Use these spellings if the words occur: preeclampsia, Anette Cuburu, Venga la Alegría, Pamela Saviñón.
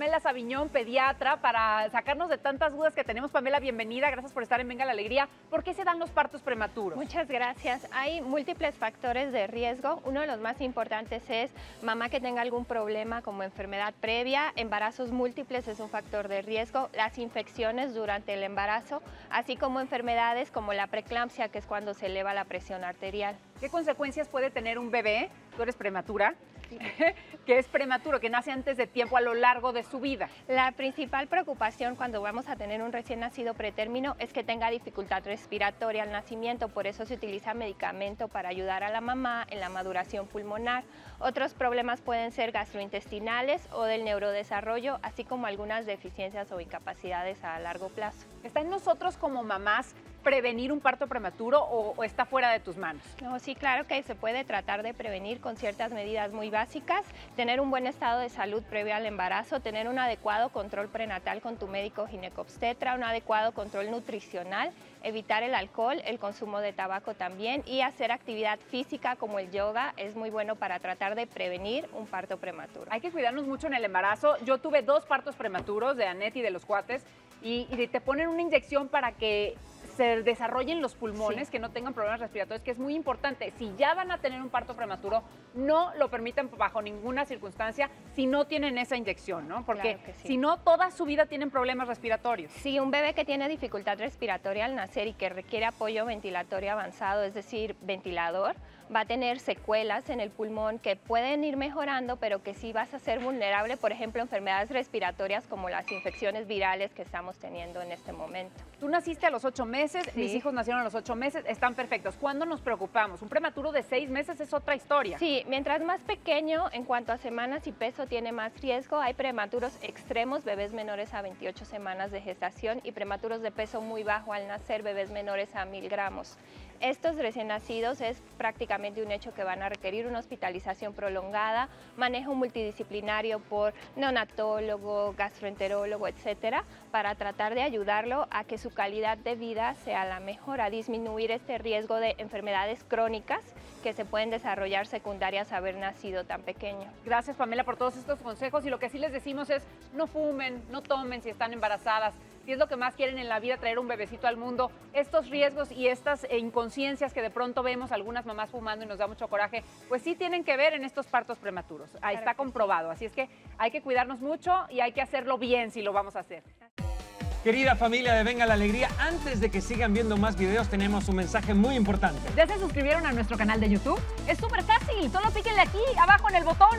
Pamela Saviñón, pediatra, para sacarnos de tantas dudas que tenemos. Pamela, bienvenida, gracias por estar en Venga la Alegría. ¿Por qué se dan los partos prematuros? Muchas gracias. Hay múltiples factores de riesgo. Uno de los más importantes es mamá que tenga algún problema como enfermedad previa, embarazos múltiples es un factor de riesgo, las infecciones durante el embarazo, así como enfermedades como la preeclampsia, que es cuando se eleva la presión arterial. ¿Qué consecuencias puede tener un bebé? Tú eres prematura, que es prematuro, que nace antes de tiempo a lo largo de su vida. La principal preocupación cuando vamos a tener un recién nacido pretérmino es que tenga dificultad respiratoria al nacimiento, por eso se utiliza medicamento para ayudar a la mamá en la maduración pulmonar. Otros problemas pueden ser gastrointestinales o del neurodesarrollo, así como algunas deficiencias o incapacidades a largo plazo. ¿Está en nosotros como mamás prevenir un parto prematuro o está fuera de tus manos? No, sí, claro que se puede tratar de prevenir con ciertas medidas muy básicas, tener un buen estado de salud previo al embarazo, tener un adecuado control prenatal con tu médico ginecobstetra, un adecuado control nutricional, evitar el alcohol, el consumo de tabaco también y hacer actividad física como el yoga es muy bueno para tratar de prevenir un parto prematuro. Hay que cuidarnos mucho en el embarazo. Yo tuve dos partos prematuros, de Anette y de los cuates, y te ponen una inyección para que se desarrollen los pulmones, sí, que no tengan problemas respiratorios, que es muy importante. Si ya van a tener un parto prematuro, no lo permitan bajo ninguna circunstancia si no tienen esa inyección, ¿no? Porque claro que sí, si no, toda su vida tienen problemas respiratorios. Sí, un bebé que tiene dificultad respiratoria al nacer y que requiere apoyo ventilatorio avanzado, es decir, ventilador, va a tener secuelas en el pulmón que pueden ir mejorando, pero que sí vas a ser vulnerable, por ejemplo, a enfermedades respiratorias como las infecciones virales que estamos teniendo en este momento. Tú naciste a los 8 meses, sí, mis hijos nacieron a los 8 meses, están perfectos. ¿Cuándo nos preocupamos? Un prematuro de 6 meses es otra historia. Sí, mientras más pequeño, en cuanto a semanas y peso, tiene más riesgo. Hay prematuros extremos, bebés menores a 28 semanas de gestación, y prematuros de peso muy bajo al nacer, bebés menores a 1000 gramos. Estos recién nacidos es prácticamente un hecho que van a requerir una hospitalización prolongada, manejo multidisciplinario por neonatólogo, gastroenterólogo, etcétera, para tratar de ayudarlo a que su calidad de vida sea la mejor, a disminuir este riesgo de enfermedades crónicas que se pueden desarrollar secundarias a haber nacido tan pequeño. Gracias, Pamela, por todos estos consejos, y lo que sí les decimos es no fumen, no tomen si están embarazadas. Si es lo que más quieren en la vida, traer un bebecito al mundo, estos riesgos y estas inconsciencias que de pronto vemos algunas mamás fumando y nos da mucho coraje, pues sí tienen que ver en estos partos prematuros. Ahí está comprobado, así es que hay que cuidarnos mucho y hay que hacerlo bien si lo vamos a hacer. Querida familia de Venga la Alegría, antes de que sigan viendo más videos, tenemos un mensaje muy importante. ¿Ya se suscribieron a nuestro canal de YouTube? Es súper fácil, solo píquenle aquí, abajo en el botón.